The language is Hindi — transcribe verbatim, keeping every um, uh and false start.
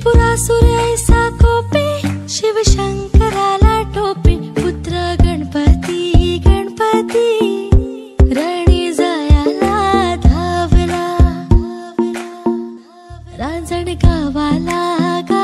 त्रिपुरासुर ऐसा कोपे शिव शंकराला टोपे पुत्र गणपती गणपती रणी जायाला धावला रांजण गावाला।